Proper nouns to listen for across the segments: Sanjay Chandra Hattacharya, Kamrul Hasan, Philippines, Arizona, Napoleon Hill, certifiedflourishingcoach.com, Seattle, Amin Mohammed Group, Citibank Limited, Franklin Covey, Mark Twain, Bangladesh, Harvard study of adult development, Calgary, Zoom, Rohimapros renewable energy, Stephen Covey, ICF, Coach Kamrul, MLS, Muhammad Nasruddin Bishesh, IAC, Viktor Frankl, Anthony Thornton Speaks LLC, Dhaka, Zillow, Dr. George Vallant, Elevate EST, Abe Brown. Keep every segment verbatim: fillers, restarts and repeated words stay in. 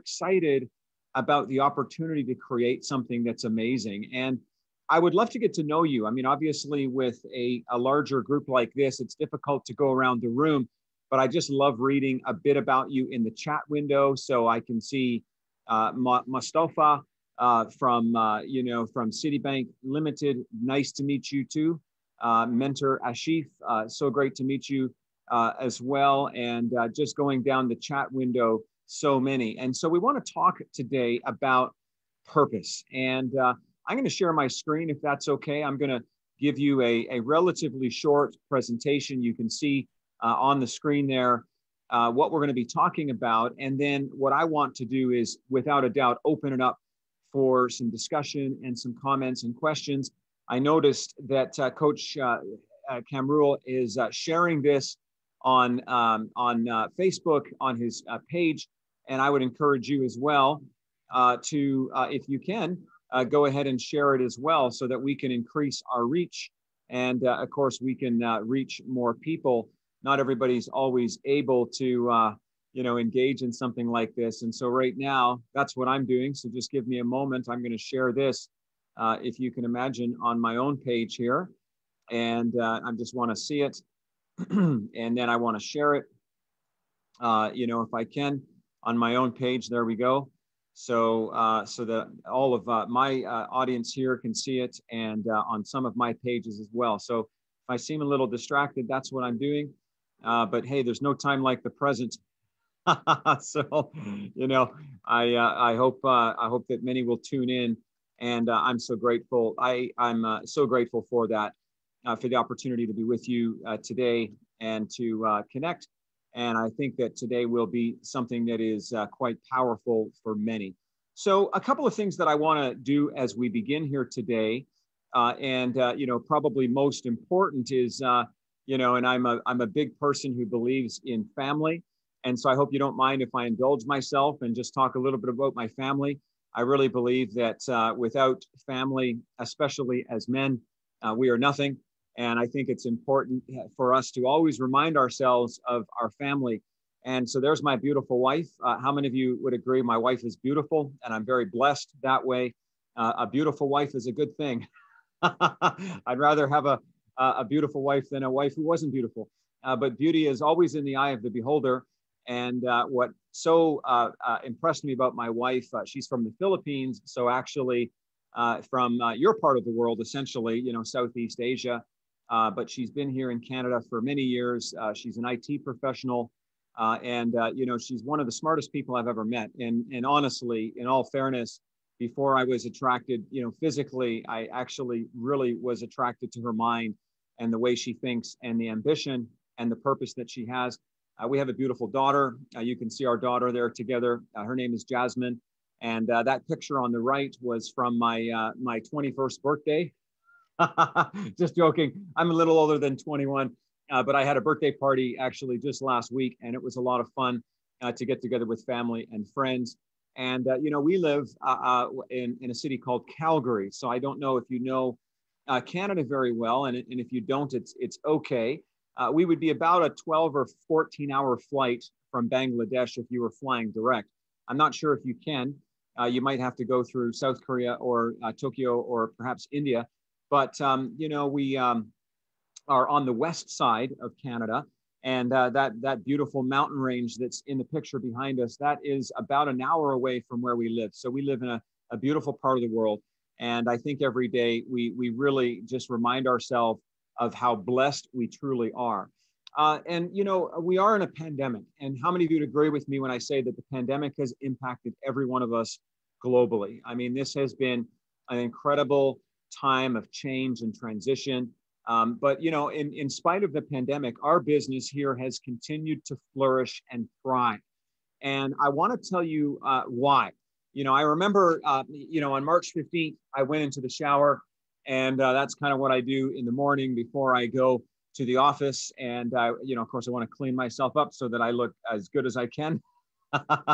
excited about the opportunity to create something that's amazing. And I would love to get to know you. I mean, obviously with a, a larger group like this, it's difficult to go around the room, but I just love reading a bit about you in the chat window. So I can see uh, Mustafa uh, from, uh, you know, from Citibank Limited. Nice to meet you too. Uh, Mentor Ashif, uh, so great to meet you uh, as well. And uh, just going down the chat window, so many. And so we want to talk today about purpose. And uh, I'm going to share my screen, if that's okay. I'm going to give you a, a relatively short presentation. You can see uh, on the screen there uh, what we're going to be talking about. And then what I want to do is, without a doubt, open it up for some discussion and some comments and questions. I noticed that uh, Coach uh, uh, Kamrul is uh, sharing this on, um, on uh, Facebook, on his uh, page. And I would encourage you as well uh, to, uh, if you can, uh, go ahead and share it as well so that we can increase our reach. And uh, of course, we can uh, reach more people. Not everybody's always able to uh, you know, engage in something like this. And so right now, that's what I'm doing. So just give me a moment. I'm going to share this, uh, if you can imagine, on my own page here. And uh, I just want to see it. And then I want to share it, uh, you know, if I can, on my own page. There we go. So uh, so that all of uh, my uh, audience here can see it, and uh, on some of my pages as well. So if I seem a little distracted, that's what I'm doing. Uh, but hey, there's no time like the present. So, you know, I uh, I hope uh, I hope that many will tune in, and uh, I'm so grateful. I I'm uh, so grateful for that. Uh, for the opportunity to be with you uh, today and to uh, connect. And I think that today will be something that is uh, quite powerful for many. So a couple of things that I want to do as we begin here today, uh, and uh, you know, probably most important is, uh, you know, and I'm a, I'm a big person who believes in family. And so I hope you don't mind if I indulge myself and just talk a little bit about my family. I really believe that uh, without family, especially as men, uh, we are nothing. And I think it's important for us to always remind ourselves of our family. And so there's my beautiful wife. Uh, how many of you would agree my wife is beautiful? And I'm very blessed that way. Uh, a beautiful wife is a good thing. I'd rather have a, a beautiful wife than a wife who wasn't beautiful. Uh, but beauty is always in the eye of the beholder. And uh, what so uh, uh, impressed me about my wife, uh, she's from the Philippines. So actually uh, from uh, your part of the world, essentially, you know, Southeast Asia. Uh, but she's been here in Canada for many years. Uh, she's an I T professional. Uh, and, uh, you know, she's one of the smartest people I've ever met. And, and honestly, in all fairness, before I was attracted, you know, physically, I actually really was attracted to her mind and the way she thinks and the ambition and the purpose that she has. Uh, we have a beautiful daughter. Uh, you can see our daughter there together. Uh, her name is Jasmine. And uh, that picture on the right was from my, uh, my twenty-first birthday. Just joking. I'm a little older than twenty-one, uh, but I had a birthday party actually just last week, and it was a lot of fun uh, to get together with family and friends. And, uh, you know, we live uh, uh, in, in a city called Calgary. So I don't know if you know uh, Canada very well. And, and if you don't, it's, it's okay. Uh, we would be about a twelve or fourteen hour flight from Bangladesh if you were flying direct. I'm not sure if you can. Uh, you might have to go through South Korea or uh, Tokyo or perhaps India. But, um, you know, we um, are on the west side of Canada, and uh, that, that beautiful mountain range that's in the picture behind us, that is about an hour away from where we live. So we live in a, a beautiful part of the world. And I think every day we, we really just remind ourselves of how blessed we truly are. Uh, and, you know, we are in a pandemic. And how many of you would agree with me when I say that the pandemic has impacted every one of us globally? I mean, this has been an incredible time of change and transition. Um, but, you know, in, in spite of the pandemic, our business here has continued to flourish and thrive. And I want to tell you uh, why. You know, I remember, uh, you know, on March fifteenth, I went into the shower, and uh, that's kind of what I do in the morning before I go to the office. And, uh, you know, of course, I want to clean myself up so that I look as good as I can. How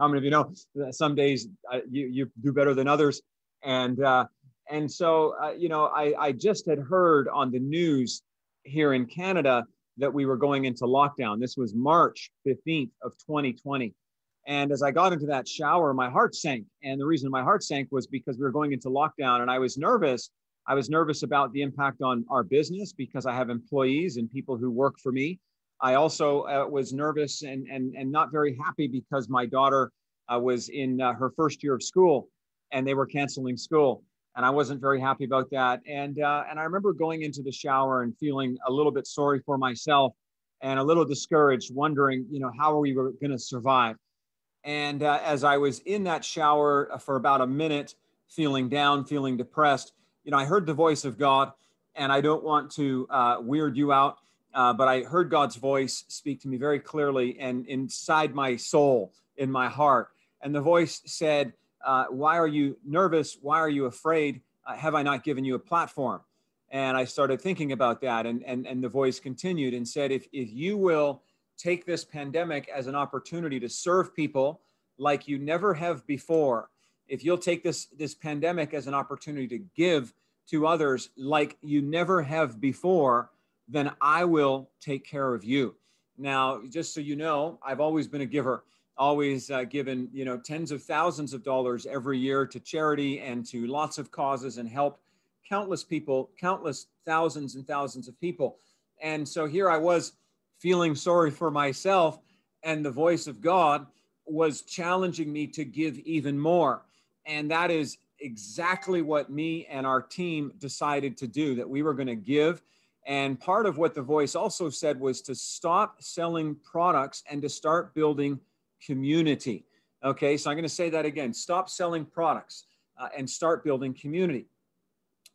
many of you know, some days uh, you, you do better than others. And, uh, And so, uh, you know, I, I just had heard on the news here in Canada that we were going into lockdown. This was March fifteenth of twenty twenty. And as I got into that shower, my heart sank. And the reason my heart sank was because we were going into lockdown and I was nervous. I was nervous about the impact on our business because I have employees and people who work for me. I also uh, was nervous and, and, and not very happy because my daughter uh, was in uh, her first year of school and they were canceling school. And I wasn't very happy about that. And, uh, and I remember going into the shower and feeling a little bit sorry for myself and a little discouraged, wondering, you know, how are we going to survive? And uh, as I was in that shower for about a minute, feeling down, feeling depressed, you know, I heard the voice of God, and I don't want to uh, weird you out, uh, but I heard God's voice speak to me very clearly and inside my soul, in my heart. And the voice said, uh, why are you nervous? Why are you afraid? Uh, have I not given you a platform? And I started thinking about that. And, and, and the voice continued and said, if, if you will take this pandemic as an opportunity to serve people like you never have before, if you'll take this, this pandemic as an opportunity to give to others like you never have before, then I will take care of you. Now, just so you know, I've always been a giver, always uh, given, you know, tens of thousands of dollars every year to charity and to lots of causes and helped countless people, countless thousands and thousands of people. And so here I was feeling sorry for myself, and the voice of God was challenging me to give even more. And that is exactly what me and our team decided to do, that we were going to give. And part of what the voice also said was to stop selling products and to start building community. Okay, so I'm going to say that again. Stop selling products uh, and start building community.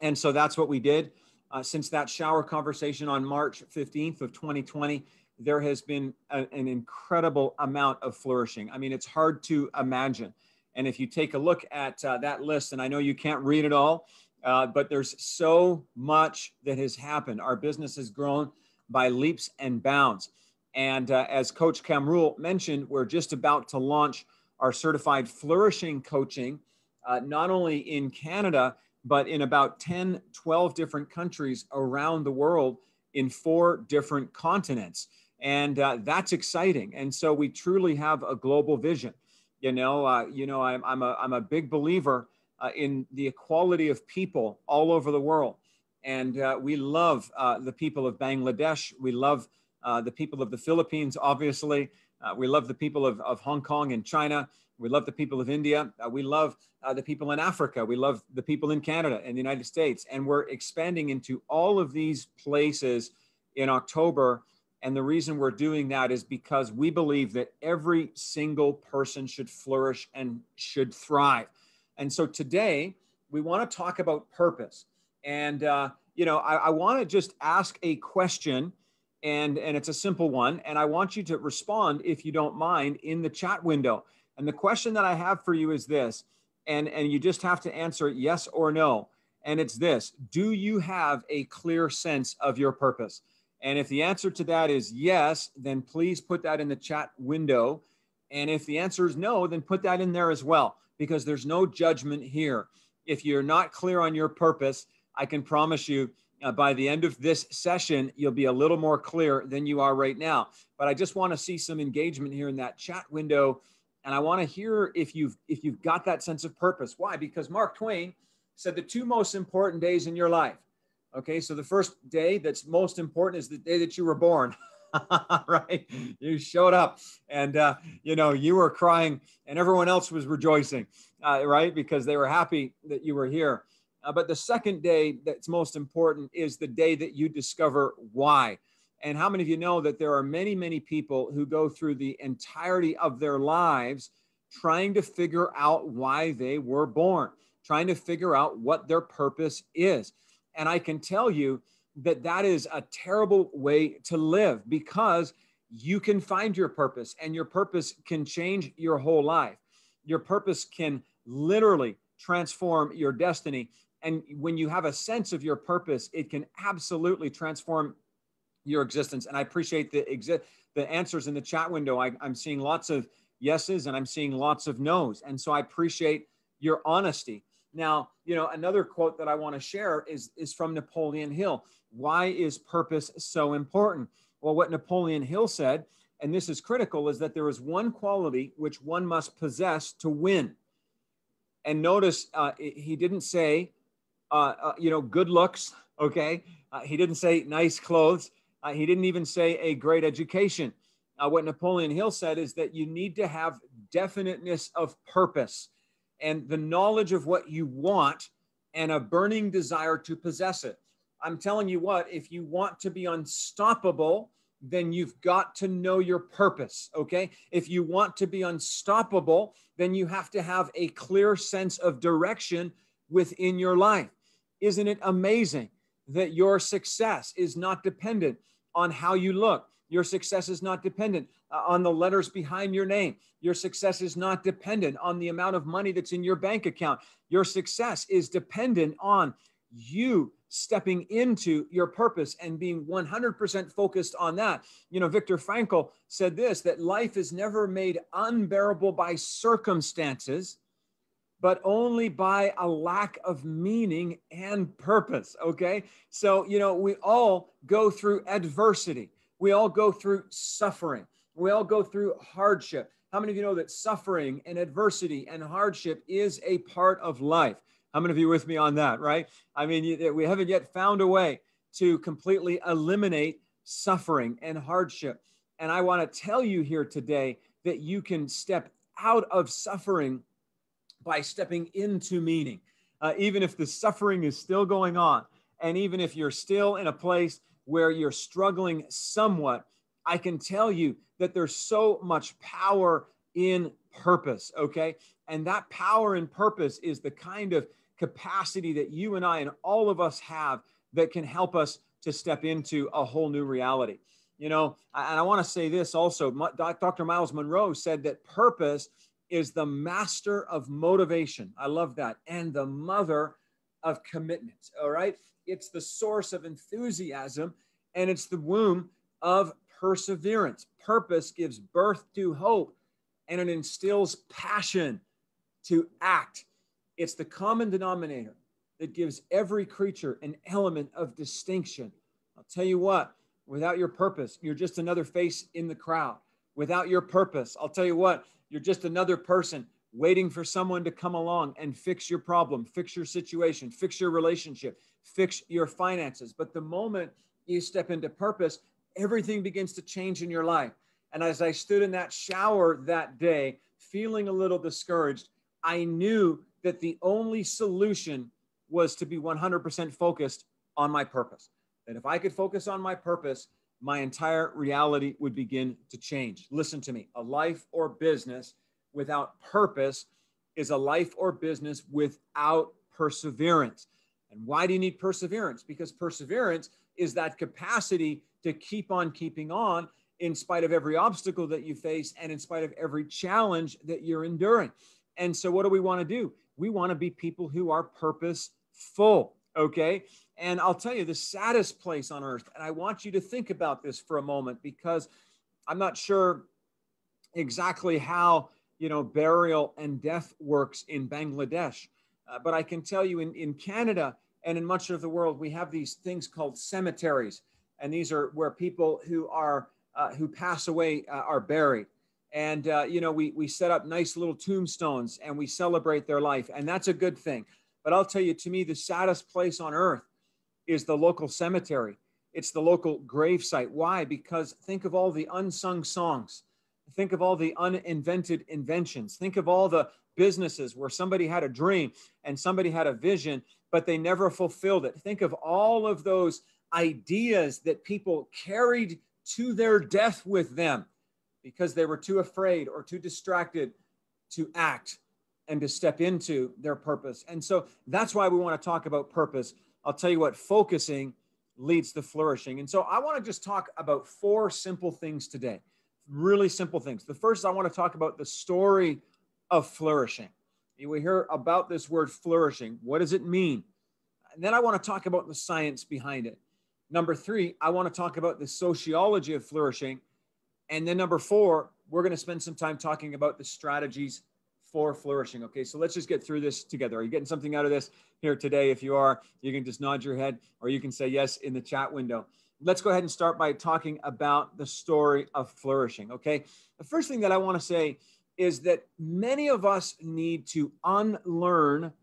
And so that's what we did. Uh, since that shower conversation on March fifteenth of twenty twenty, there has been a, an incredible amount of flourishing. I mean, it's hard to imagine. And if you take a look at uh, that list, and I know you can't read it all, uh, but there's so much that has happened. Our business has grown by leaps and bounds. And uh, as Coach Kamrul mentioned, we're just about to launch our certified flourishing coaching, uh, not only in Canada, but in about ten, twelve different countries around the world in four different continents. And uh, that's exciting. And so we truly have a global vision. You know, uh, you know, I'm, I'm, a, I'm a big believer uh, in the equality of people all over the world. And uh, we love uh, the people of Bangladesh. We love uh, the people of the Philippines, obviously. Uh, we love the people of, of Hong Kong and China. We love the people of India. Uh, we love uh, the people in Africa. We love the people in Canada and the United States. And we're expanding into all of these places in October. And the reason we're doing that is because we believe that every single person should flourish and should thrive. And so today we want to talk about purpose. And, uh, you know, I, I want to just ask a question, and, and it's a simple one. And I want you to respond, if you don't mind, in the chat window. And the question that I have for you is this, and, and you just have to answer yes or no. And it's this: do you have a clear sense of your purpose? And if the answer to that is yes, then please put that in the chat window. And if the answer is no, then put that in there as well, because there's no judgment here. If you're not clear on your purpose, I can promise you uh, by the end of this session, you'll be a little more clear than you are right now. But I just want to see some engagement here in that chat window. And I want to hear if you've, if you've got that sense of purpose. Why? Because Mark Twain said the two most important days in your life. Okay, so the first day that's most important is the day that you were born, right? You showed up and, uh, you know, you were crying and everyone else was rejoicing, uh, right? Because they were happy that you were here. Uh, but the second day that's most important is the day that you discover why. And how many of you know that there are many, many people who go through the entirety of their lives trying to figure out why they were born, trying to figure out what their purpose is? And I can tell you that that is a terrible way to live, because you can find your purpose, and your purpose can change your whole life. Your purpose can literally transform your destiny. And when you have a sense of your purpose, it can absolutely transform your existence. And I appreciate the exi- the answers in the chat window. I, I'm seeing lots of yeses and I'm seeing lots of noes. And so I appreciate your honesty. Now, you know, another quote that I want to share is, is from Napoleon Hill. Why is purpose so important? Well, what Napoleon Hill said and this is critical, is that there is one quality which one must possess to win. And notice uh, he didn't say, uh, uh, you know, good looks, okay? Uh, he didn't say nice clothes. Uh, he didn't even say a great education. Uh, what Napoleon Hill said is that you need to have definiteness of purpose and the knowledge of what you want and a burning desire to possess it. I'm telling you what, if you want to be unstoppable, then you've got to know your purpose, okay? If you want to be unstoppable, then you have to have a clear sense of direction within your life. Isn't it amazing that your success is not dependent on how you look? Your success is not dependent on the letters behind your name. Your success is not dependent on the amount of money that's in your bank account. Your success is dependent on you stepping into your purpose and being one hundred percent focused on that. You know, Viktor Frankl said this, that life is never made unbearable by circumstances, but only by a lack of meaning and purpose, okay? So, you know, we all go through adversity. We all go through suffering. We all go through hardship. How many of you know that suffering and adversity and hardship is a part of life? How many of you are with me on that, right? I mean, we haven't yet found a way to completely eliminate suffering and hardship. And I want to tell you here today that you can step out of suffering by stepping into meaning. Uh, even if the suffering is still going on, and even if you're still in a place where you're struggling somewhat, I can tell you that there's so much power in purpose, okay? And that power and purpose is the kind of capacity that you and I and all of us have that can help us to step into a whole new reality. You know, and I want to say this also, Doctor Miles Monroe said that purpose is the master of motivation. I love that. And the mother of commitment, all right? It's the source of enthusiasm and it's the womb of perseverance. Purpose gives birth to hope and it instills passion to act. It's the common denominator that gives every creature an element of distinction. I'll tell you what, without your purpose, you're just another face in the crowd. Without your purpose, I'll tell you what, you're just another person waiting for someone to come along and fix your problem, fix your situation, fix your relationship, fix your finances. But the moment you step into purpose, everything begins to change in your life. And as I stood in that shower that day, feeling a little discouraged, I knew that the only solution was to be one hundred percent focused on my purpose. That if I could focus on my purpose, my entire reality would begin to change. Listen to me, a life or business without purpose is a life or business without perseverance. And why do you need perseverance? Because perseverance is that capacity to keep on keeping on in spite of every obstacle that you face and in spite of every challenge that you're enduring. And so what do we want to do? We want to be people who are purposeful, okay? And I'll tell you, the saddest place on earth, and I want you to think about this for a moment because I'm not sure exactly how, you know, burial and death works in Bangladesh. Uh, but I can tell you in, in Canada and in much of the world, we have these things called cemeteries. And these are where people who are Uh, who pass away uh, are buried. And, uh, you know, we, we set up nice little tombstones and we celebrate their life. And that's a good thing. But I'll tell you, to me, the saddest place on earth is the local cemetery. It's the local gravesite. Why? Because think of all the unsung songs. Think of all the uninvented inventions. Think of all the businesses where somebody had a dream and somebody had a vision, but they never fulfilled it. Think of all of those ideas that people carried to their death with them because they were too afraid or too distracted to act and to step into their purpose. And so that's why we want to talk about purpose. I'll tell you what, focusing leads to flourishing. And so I want to just talk about four simple things today, really simple things. The first, I want to talk about the story of flourishing. We hear about this word flourishing. What does it mean? And then I want to talk about the science behind it. Number three, I want to talk about the sociology of flourishing. And then number four, we're going to spend some time talking about the strategies for flourishing. Okay, so let's just get through this together. Are you getting something out of this here today? If you are, you can just nod your head or you can say yes in the chat window. let's go ahead and start by talking about the story of flourishing, okay? The first thing that I want to say is that many of us need to unlearn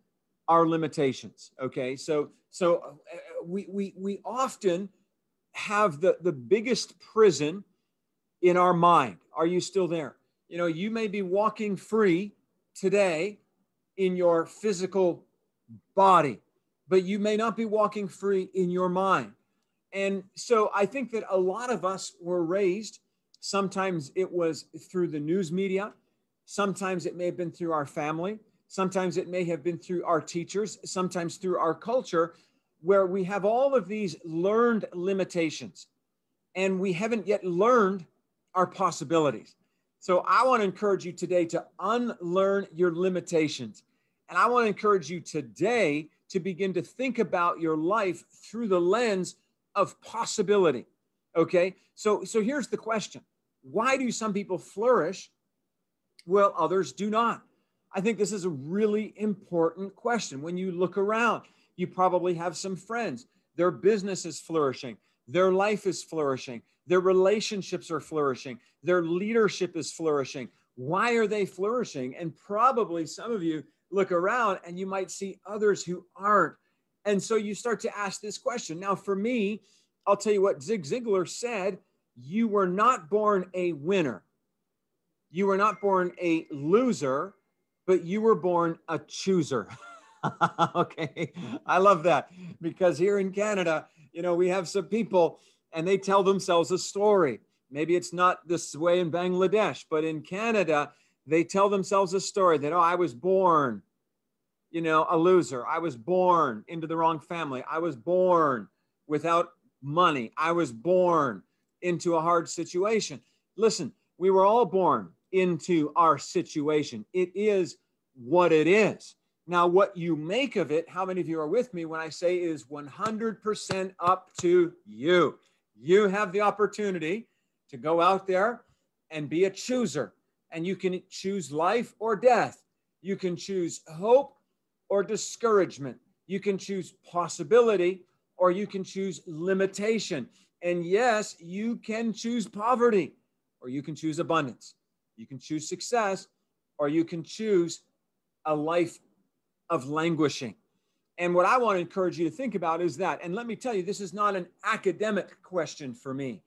our limitations, okay? So, so we, we, we often have the, the biggest prison in our mind. Are you still there? You know, you may be walking free today in your physical body, but you may not be walking free in your mind. And so I think that a lot of us were raised, sometimes it was through the news media, sometimes it may have been through our family, sometimes it may have been through our teachers, sometimes through our culture, where we have all of these learned limitations and we haven't yet learned our possibilities. So I want to encourage you today to unlearn your limitations. And I want to encourage you today to begin to think about your life through the lens of possibility, okay? So, so here's the question. Why do some people flourish while others do not? I think this is a really important question. When you look around, you probably have some friends. Their business is flourishing. Their life is flourishing. Their relationships are flourishing. Their leadership is flourishing. Why are they flourishing? And probably some of you look around and you might see others who aren't. And so you start to ask this question. Now, for me, I'll tell you what Zig Ziglar said, you were not born a winner. You were not born a loser, but you were born a chooser. Okay, I love that, because here in Canada, you know, we have some people and they tell themselves a story. Maybe it's not this way in Bangladesh, but in Canada, they tell themselves a story that, oh, I was born, you know, a loser. I was born into the wrong family. I was born without money. I was born into a hard situation. Listen, we were all born into our situation. It is what it is. Now, what you make of it, how many of you are with me when I say is one hundred percent up to you. You have the opportunity to go out there and be a chooser. And you can choose life or death. You can choose hope or discouragement. You can choose possibility or you can choose limitation. And yes, you can choose poverty or you can choose abundance. You can choose success or you can choose a life of languishing. And what I want to encourage you to think about is that, and let me tell you, this is not an academic question for me.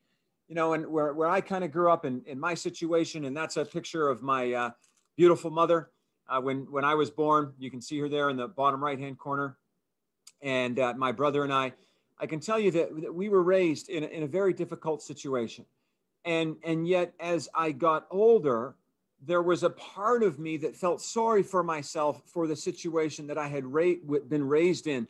You know, and where, where I kind of grew up in, in my situation, and that's a picture of my uh, beautiful mother uh, when, when I was born. You can see her there in the bottom right-hand corner. And uh, my brother and I, I can tell you that, that we were raised in a, in a very difficult situation. And, and yet, as I got older, there was a part of me that felt sorry for myself for the situation that I had ra- been raised in.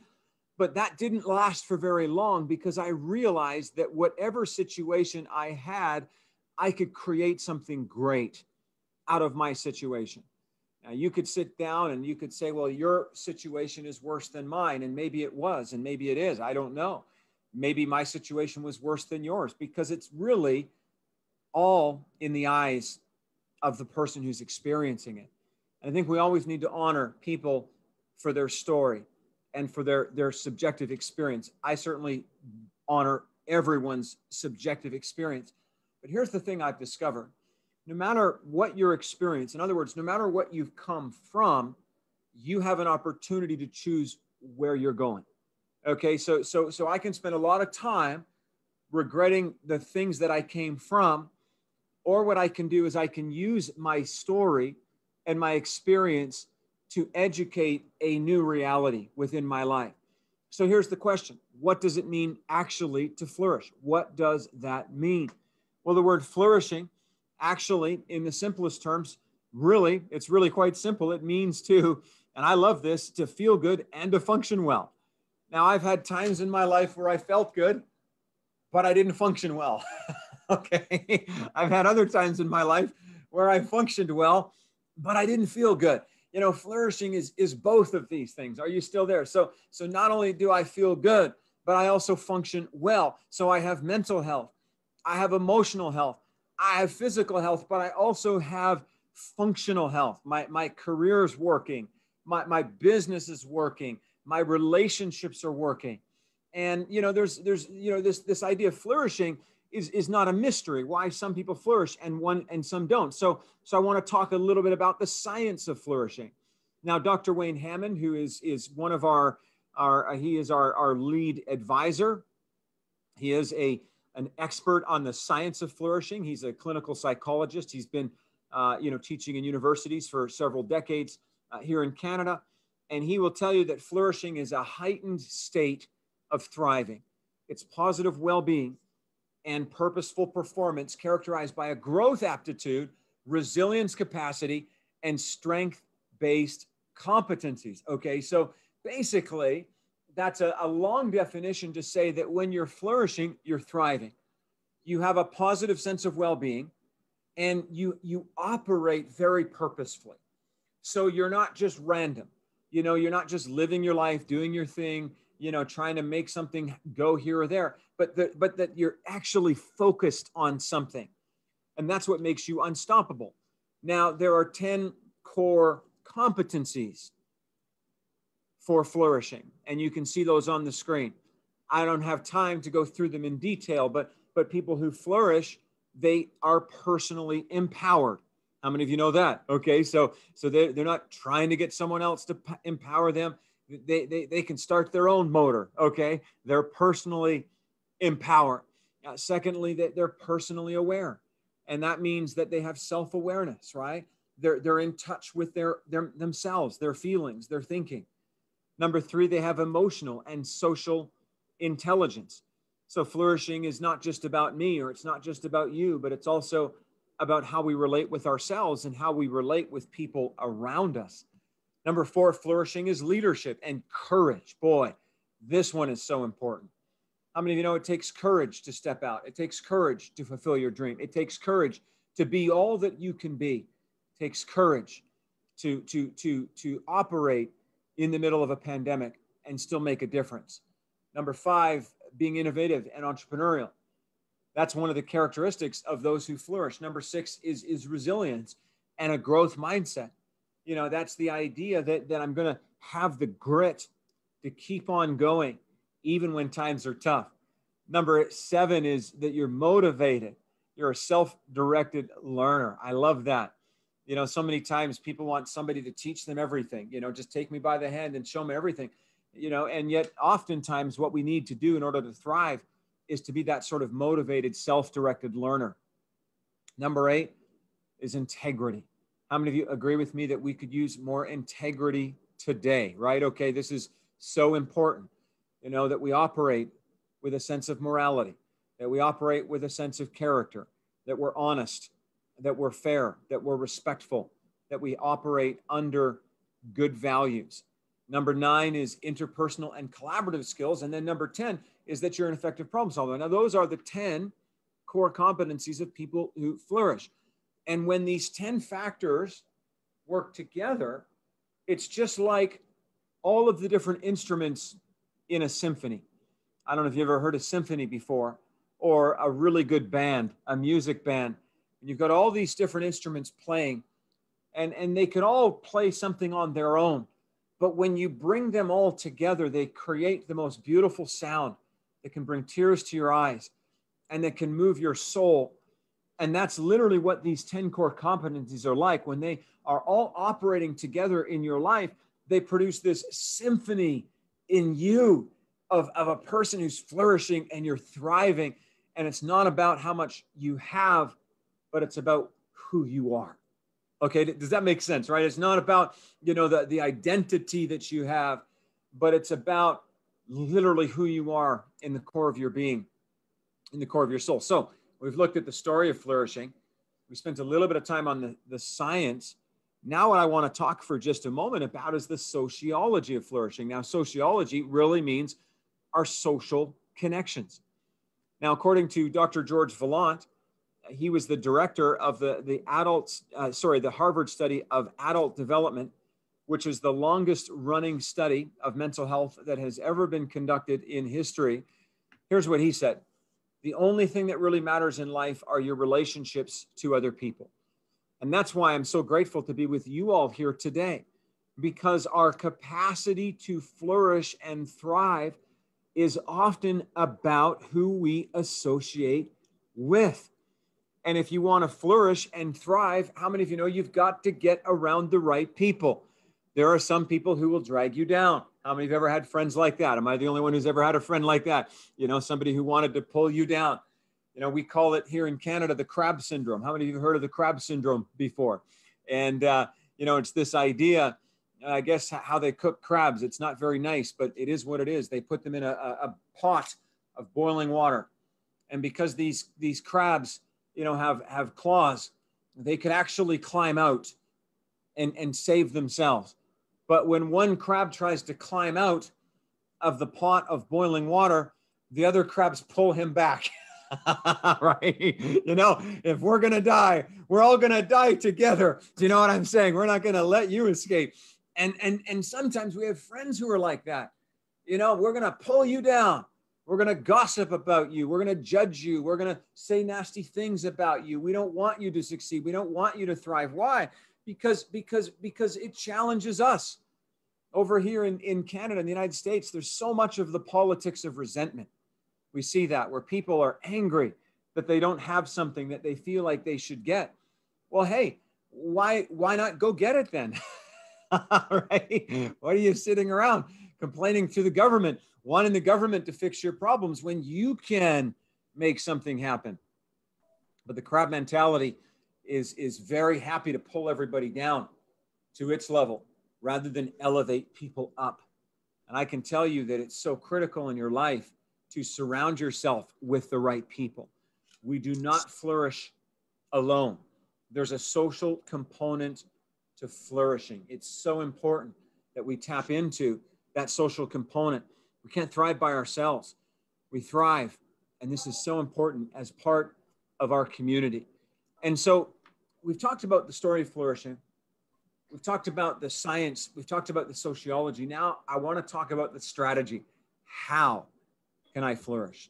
But that didn't last for very long because I realized that whatever situation I had, I could create something great out of my situation. Now, you could sit down and you could say, well, your situation is worse than mine. And maybe it was, and maybe it is. I don't know. Maybe my situation was worse than yours, because it's really all in the eyes of the person who's experiencing it. And I think we always need to honor people for their story and for their, their subjective experience. I certainly honor everyone's subjective experience. But here's the thing I've discovered. No matter what your experience, in other words, no matter what you've come from, you have an opportunity to choose where you're going. Okay, so, so, so I can spend a lot of time regretting the things that I came from, or what I can do is I can use my story and my experience to educate a new reality within my life. So here's the question. What does it mean actually to flourish? What does that mean? Well, the word flourishing, actually, in the simplest terms, really, it's really quite simple. It means to, and I love this, to feel good and to function well. Now, I've had times in my life where I felt good, but I didn't function well, okay? I've had other times in my life where I functioned well, but I didn't feel good. You know, flourishing is, is both of these things. Are you still there? So, so not only do I feel good, but I also function well. So I have mental health. I have emotional health. I have physical health, but I also have functional health. My, my career is working. My, my business is working. My relationships are working. And, you know, there's, there's, you know, this, this idea of flourishing is, is not a mystery, why some people flourish and one, and some don't. So, so I want to talk a little bit about the science of flourishing. Now, Doctor Wayne Hammond, who is, is one of our, our, uh, he is our, our lead advisor. He is a, an expert on the science of flourishing. He's a clinical psychologist. He's been, uh, you know, teaching in universities for several decades uh, here in Canada. And he will tell you that flourishing is a heightened state of thriving. It's positive well-being and purposeful performance characterized by a growth aptitude, resilience capacity, and strength-based competencies. Okay, so basically, that's a, a long definition to say that when you're flourishing, you're thriving. You have a positive sense of well-being, and you, you operate very purposefully. So you're not just random. You know, you're not just living your life, doing your thing, you know, trying to make something go here or there, but the, but that you're actually focused on something. And that's what makes you unstoppable. Now, there are ten core competencies for flourishing, and you can see those on the screen. I don't have time to go through them in detail, but, but people who flourish, they are personally empowered. How many of you know that? Okay, so, so they're, they're not trying to get someone else to empower them. They, they, they can start their own motor, okay? They're personally empowered. Uh, secondly, that they're personally aware. And that means that they have self-awareness, right? They're, they're in touch with their, their themselves, their feelings, their thinking. Number three, they have emotional and social intelligence. So flourishing is not just about me, or it's not just about you, but it's also about how we relate with ourselves and how we relate with people around us. Number four, flourishing is leadership and courage. Boy, this one is so important. How many of you know it takes courage to step out? It takes courage to fulfill your dream. It takes courage to be all that you can be. It takes courage to, to, to, to operate in the middle of a pandemic and still make a difference. Number five, being innovative and entrepreneurial. That's one of the characteristics of those who flourish. Number six is, is resilience and a growth mindset. You know, that's the idea that, that I'm going to have the grit to keep on going, even when times are tough. Number seven is that you're motivated. You're a self-directed learner. I love that. You know, so many times people want somebody to teach them everything, you know, just take me by the hand and show me everything, you know, and yet oftentimes what we need to do in order to thrive is to be that sort of motivated, self-directed learner. Number eight is integrity. How many of you agree with me that we could use more integrity today, right? Okay, this is so important, you know, that we operate with a sense of morality, that we operate with a sense of character, that we're honest, that we're fair, that we're respectful, that we operate under good values. Number nine is interpersonal and collaborative skills. And then number ten is that you're an effective problem solver. Now, those are the ten core competencies of people who flourish. And when these ten factors work together, it's just like all of the different instruments in a symphony. I don't know if you've ever heard a symphony before, or a really good band, a music band. And you've got all these different instruments playing, and, and they can all play something on their own. But when you bring them all together, they create the most beautiful sound that can bring tears to your eyes and that can move your soul. And that's literally what these ten core competencies are like. When they are all operating together in your life, they produce this symphony in you of, of a person who's flourishing, and you're thriving. And it's not about how much you have, but it's about who you are. Okay, does that make sense, right? It's not about, you know, the, the identity that you have, but it's about literally who you are in the core of your being, in the core of your soul. So we've looked at the story of flourishing. We spent a little bit of time on the, the science. Now what I want to talk for just a moment about is the sociology of flourishing. Now, sociology really means our social connections. Now, according to Doctor George Vallant, he was the director of the, the adults, uh, sorry, the Harvard study of adult development, which is the longest running study of mental health that has ever been conducted in history. Here's what he said. The only thing that really matters in life are your relationships to other people. And that's why I'm so grateful to be with you all here today, because our capacity to flourish and thrive is often about who we associate with. And if you want to flourish and thrive, how many of you know you've got to get around the right people? There are some people who will drag you down. How many have ever had friends like that? Am I the only one who's ever had a friend like that? You know, somebody who wanted to pull you down. You know, we call it here in Canada, the crab syndrome. How many of you have heard of the crab syndrome before? And, uh, you know, it's this idea, I guess, how they cook crabs. It's not very nice, but it is what it is. They put them in a, a pot of boiling water. And because these, these crabs, you know, have, have claws, they could actually climb out and, and save themselves. But when one crab tries to climb out of the pot of boiling water, the other crabs pull him back, right? You know, if we're going to die, we're all going to die together. Do you know what I'm saying? We're not going to let you escape. And, and, and sometimes we have friends who are like that. You know, we're going to pull you down. We're going to gossip about you. We're going to judge you. We're going to say nasty things about you. We don't want you to succeed. We don't want you to thrive. Why? Because, because, because it challenges us. Over here in, in Canada and the United States, there's so much of the politics of resentment. We see that where people are angry that they don't have something that they feel like they should get. Well, hey, why, why not go get it then? Right? Why are you sitting around complaining to the government, wanting the government to fix your problems when you can make something happen? But the crab mentality is, is very happy to pull everybody down to its level rather than elevate people up. And I can tell you that it's so critical in your life to surround yourself with the right people. We do not flourish alone. There's a social component to flourishing. It's so important that we tap into that social component. We can't thrive by ourselves. We thrive. And this is so important as part of our community. And so we've talked about the story of flourishing. We've talked about the science. We've talked about the sociology. Now I want to talk about the strategy. How can I flourish?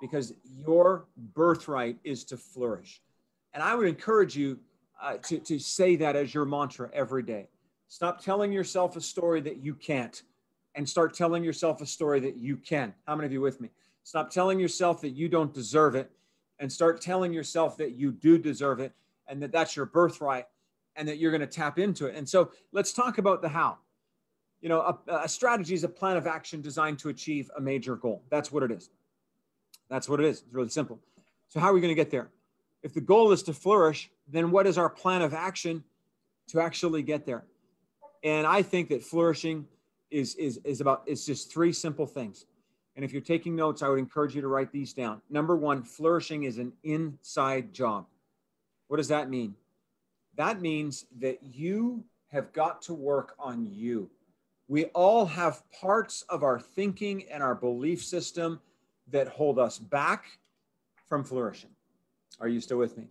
Because your birthright is to flourish. And I would encourage you uh, to, to say that as your mantra every day. Stop telling yourself a story that you can't and start telling yourself a story that you can. How many of you with me? Stop telling yourself that you don't deserve it and start telling yourself that you do deserve it and that that's your birthright and that you're going to tap into it. And so let's talk about the how. You know, a, a strategy is a plan of action designed to achieve a major goal. That's what it is. That's what it is. It's really simple. So how are we going to get there? If the goal is to flourish, then what is our plan of action to actually get there? And I think that flourishing is, is, is about, it's just three simple things. And if you're taking notes, I would encourage you to write these down. Number one, flourishing is an inside job. What does that mean? That means that you have got to work on you. We all have parts of our thinking and our belief system that hold us back from flourishing. Are you still with me?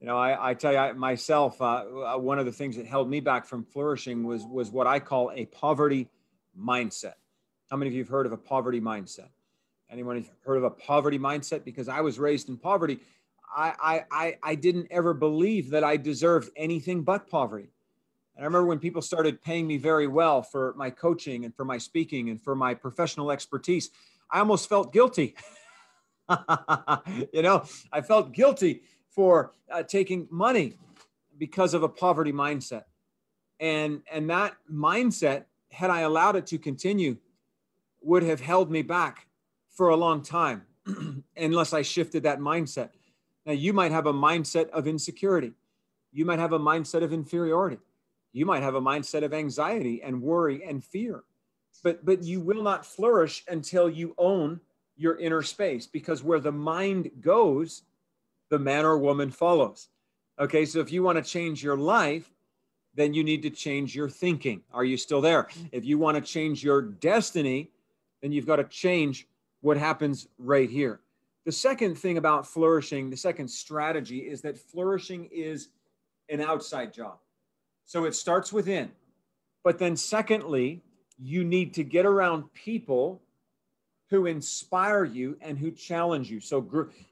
You know, I, I tell you I, myself, uh, one of the things that held me back from flourishing was, was what I call a poverty mindset. How many of you have heard of a poverty mindset? Anyone heard of a poverty mindset? Because I was raised in poverty. I, I, I didn't ever believe that I deserved anything but poverty. And I remember when people started paying me very well for my coaching and for my speaking and for my professional expertise, I almost felt guilty. You know, I felt guilty for uh, taking money because of a poverty mindset. And, and that mindset, had I allowed it to continue, would have held me back for a long time unless I shifted that mindset. Now, you might have a mindset of insecurity. You might have a mindset of inferiority. You might have a mindset of anxiety and worry and fear. But, but you will not flourish until you own your inner space, because where the mind goes, the man or woman follows. Okay, so if you want to change your life, then you need to change your thinking. Are you still there? If you want to change your destiny, then you've got to change what happens right here. The second thing about flourishing, the second strategy, is that flourishing is an outside job. So it starts within. But then secondly, you need to get around people who inspire you and who challenge you. So,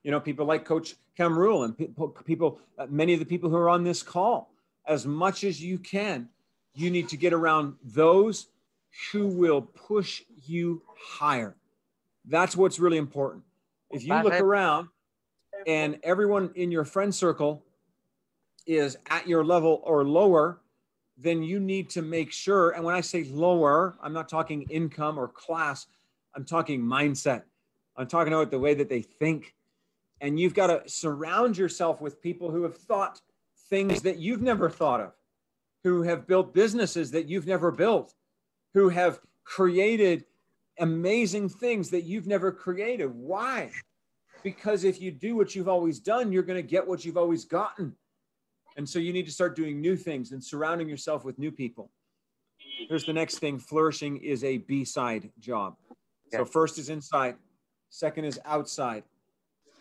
you know, people like Coach Kamrul and people, people, many of the people who are on this call, as much as you can, you need to get around those who will push you higher. That's what's really important. If you look around and everyone in your friend circle is at your level or lower, then you need to make sure, and when I say lower, I'm not talking income or class, I'm talking mindset. I'm talking about the way that they think. And you've got to surround yourself with people who have thought things that you've never thought of, who have built businesses that you've never built, who have created amazing things that you've never created. Why? Because if you do what you've always done, you're going to get what you've always gotten. And so you need to start doing new things and surrounding yourself with new people. Here's the next thing. Flourishing is a B-side job. Yeah. So first is inside. Second is outside.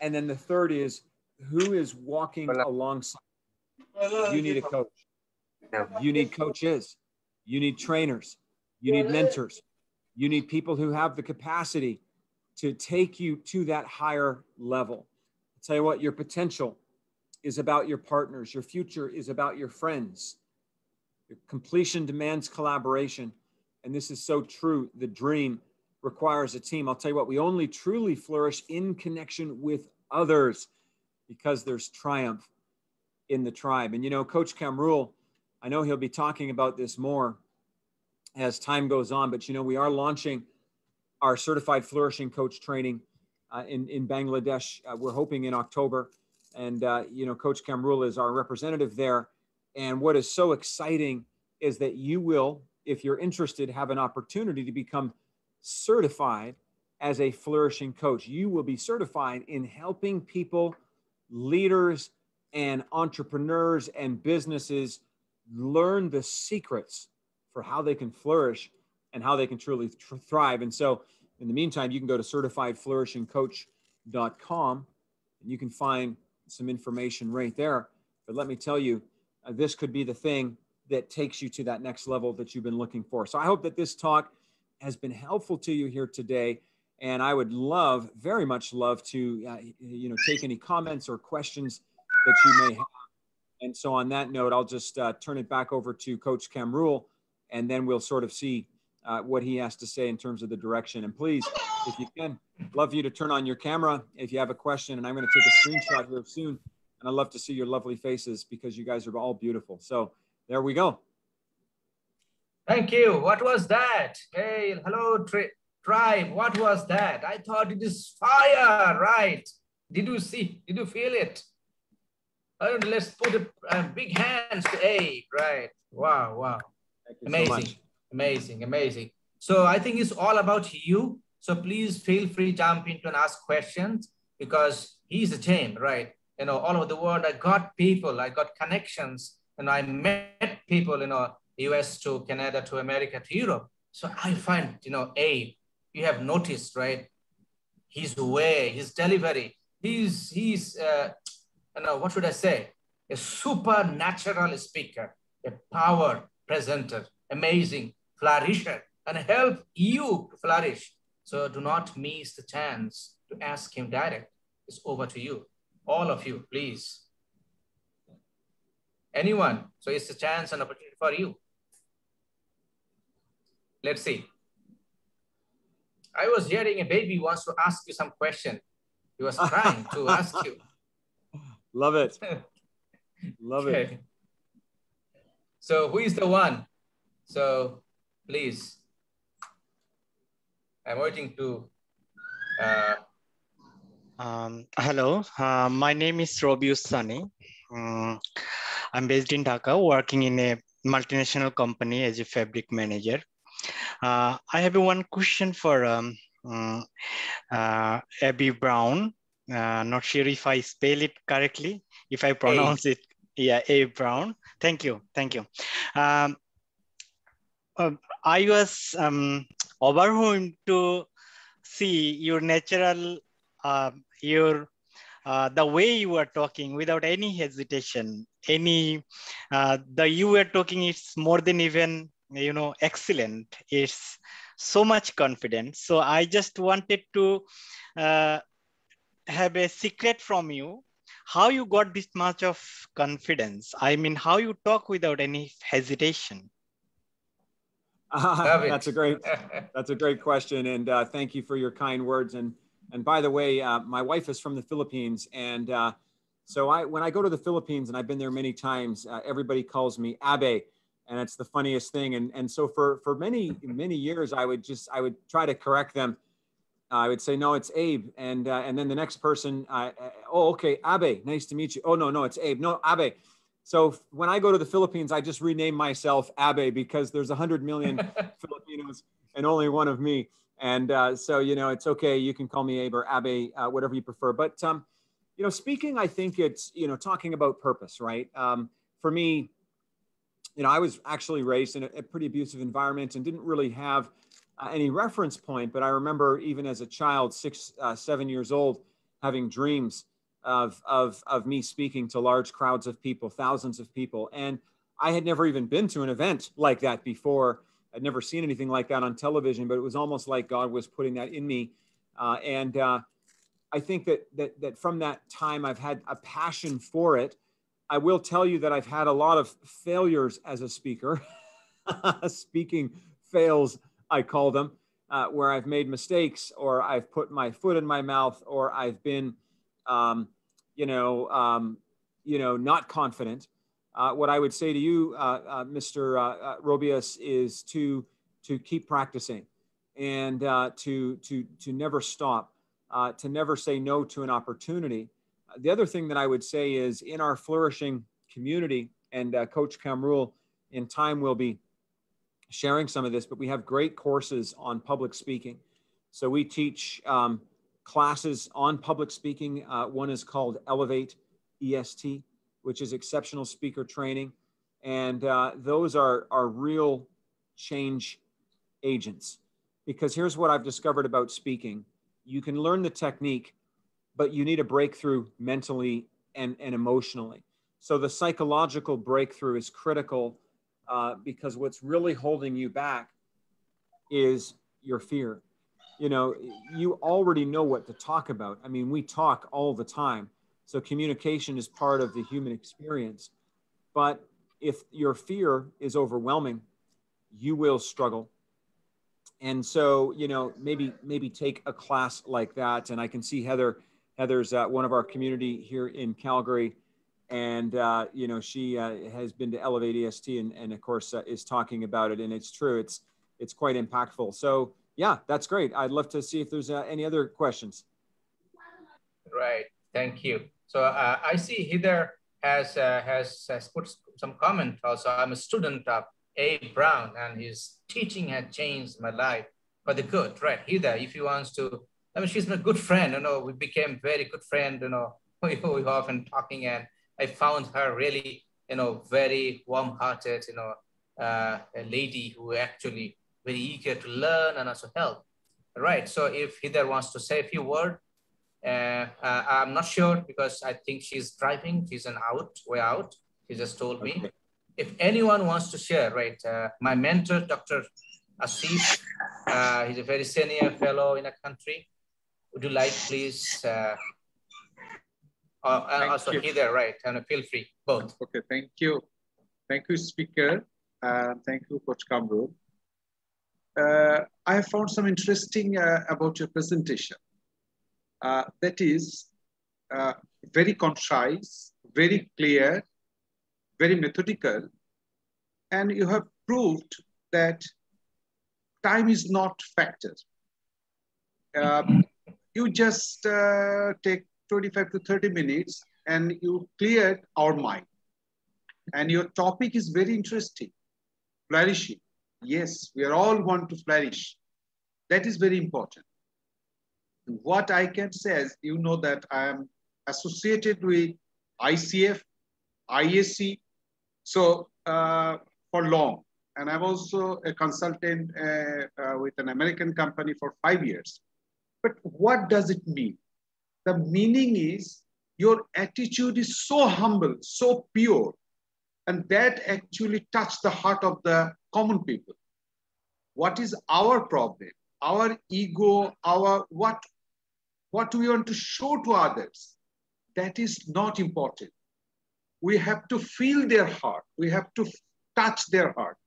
And then the third is, who is walking alongside? You need a coach. You need coaches. You need trainers. You need mentors. You need people who have the capacity to take you to that higher level. I'll tell you what, your potential is about your partners. Your future is about your friends. Your completion demands collaboration. And this is so true. The dream requires a team. I'll tell you what, we only truly flourish in connection with others because there's triumph in the tribe. And you know, Coach Kamrul, I know he'll be talking about this more as time goes on, but you know, we are launching our certified flourishing coach training uh, in, in Bangladesh. Uh, we're hoping in October. And, uh, you know, Coach Kamrul is our representative there. And what is so exciting is that you will, if you're interested, have an opportunity to become certified as a flourishing coach. You will be certified in helping people, leaders, and entrepreneurs and businesses learn the secrets for how they can flourish and how they can truly tr- thrive. And so in the meantime, you can go to certified flourishing coach dot com and you can find some information right there. But let me tell you, uh, this could be the thing that takes you to that next level that you've been looking for. So I hope that this talk has been helpful to you here today. And I would love, very much love to, uh, you know, take any comments or questions that you may have. And so on that note, I'll just uh, turn it back over to Coach Kamrul, and then we'll sort of see uh, what he has to say in terms of the direction. And please, if you can, love you to turn on your camera if you have a question. And I'm going to take a screenshot here soon. And I'd love to see your lovely faces because you guys are all beautiful. So there we go. Thank you. What was that? Hey, hello, tri tribe. What was that? I thought it is fire, right? Did you see? Did you feel it? Oh, let's put a, a big hands to Abe, right? Wow, wow. Amazing, so amazing, amazing. So I think it's all about you. So please feel free to jump in and ask questions because he's a team, right? You know, all over the world, I got people, I got connections, and I met people, you know, U S to Canada to America to Europe. So I find, you know, Abe, you have noticed, right? His way, his delivery, he's, he's uh, you know, what should I say? A supernatural speaker, a power presenter, amazing, flourisher, and help you to flourish. So do not miss the chance to ask him direct. It's over to you, all of you, please. Anyone, so it's a chance and opportunity for you. Let's see. I was hearing a baby wants to ask you some question. He was trying to ask you. Love it, love okay. it. So who is the one? So please, I'm waiting to. Uh... Um, hello, uh, my name is Robius Sunny. Um, I'm based in Dhaka, working in a multinational company as a fabric manager. Uh, I have one question for um, um, uh, Abe Brown. Uh, not sure if I spell it correctly, if I pronounce Abe. it. Yeah, Abe Brown. Thank you. Thank you. Um, uh, I was um, overwhelmed to see your natural, uh, your uh, the way you were talking without any hesitation. Any uh, the you were talking, it's more than even you know excellent. It's so much confidence. So I just wanted to uh, have a secret from you. How you got this much of confidence? I mean, how you talk without any hesitation? Uh, that's a great, that's a great question. And uh, thank you for your kind words. And, and by the way, uh, my wife is from the Philippines. And uh, so I, when I go to the Philippines, and I've been there many times, uh, everybody calls me Abe. And it's the funniest thing. And, and so for, for many, many years, I would just, I would try to correct them. Uh, I would say, no, it's Abe. And, uh, and then the next person, uh, oh, okay, Abe, nice to meet you. Oh, no, no, it's Abe. No, Abe. So when I go to the Philippines, I just rename myself Abe, because there's one hundred million Filipinos and only one of me. And uh, so, you know, it's okay. You can call me Abe or Abe, uh, whatever you prefer. But, um, you know, speaking, I think it's, you know, talking about purpose, right? Um, for me, you know, I was actually raised in a, a pretty abusive environment and didn't really have uh, any reference point. But I remember even as a child, six, uh, seven years old, having dreams Of, of, of me speaking to large crowds of people, thousands of people. And I had never even been to an event like that before. I'd never seen anything like that on television, but it was almost like God was putting that in me. Uh, and uh, I think that, that, that from that time, I've had a passion for it. I will tell you that I've had a lot of failures as a speaker. Speaking fails, I call them, uh, where I've made mistakes, or I've put my foot in my mouth, or I've been Um, you know, um, you know, not confident. Uh, what I would say to you, uh, uh, Mister Uh, uh, Robius, is to to keep practicing, and uh, to to to never stop, uh, to never say no to an opportunity. Uh, the other thing that I would say is, in our flourishing community, and uh, Coach Kamrul, in time, will be sharing some of this, but we have great courses on public speaking. So we teach Um, classes on public speaking. Uh, one is called Elevate E S T, which is exceptional speaker training. And uh, those are, are real change agents. Because here's what I've discovered about speaking. You can learn the technique, but you need a breakthrough mentally and, and emotionally. So the psychological breakthrough is critical, uh, because what's really holding you back is your fear. You know, you already know what to talk about. I mean, we talk all the time. So communication is part of the human experience. But if your fear is overwhelming, you will struggle. And so, you know, maybe maybe take a class like that. And I can see Heather. Heather's uh, one of our community here in Calgary. And, uh, you know, she uh, has been to Elevate E S T and, and of course, uh, is talking about it. And it's true. It's, it's quite impactful. So, yeah, that's great. I'd love to see if there's uh, any other questions. Right. Thank you. So uh, I see Heather has, uh, has has put some comment also. I'm a student of Abe Brown, and his teaching had changed my life for the good. Right, Heather, if he wants to, I mean, she's my good friend. You know, we became very good friend. You know, we were often talking, and I found her really, you know, very warm-hearted. You know, uh, a lady who actually very eager to learn and also help. Right, so if Heather wants to say a few words, uh, uh, I'm not sure, because I think she's driving, she's an out, way out, she just told me. Okay. If anyone wants to share, right, uh, my mentor, Doctor Asif, uh, he's a very senior fellow in the country. Would you like, please, uh, uh, and also you. Heather, right, and feel free, both. Okay, thank you. Thank you, Speaker, and uh, thank you, Coach Kamrul. Uh, I have found some interesting uh, about your presentation. Uh, that is uh, very concise, very clear, very methodical. And you have proved that time is not a factor. Uh, you just uh, take twenty-five to thirty minutes and you cleared our mind. And your topic is very interesting, flourishing. Yes, we are all want to flourish. That is very important. What I can say is, you know that I am associated with I C F, I A C, so uh, for long. And I'm also a consultant uh, uh, with an American company for five years. But what does it mean? The meaning is your attitude is so humble, so pure, and that actually touched the heart of the common people. What is our problem? Our ego, our what, what we want to show to others, that is not important. We have to feel their heart. We have to touch their heart.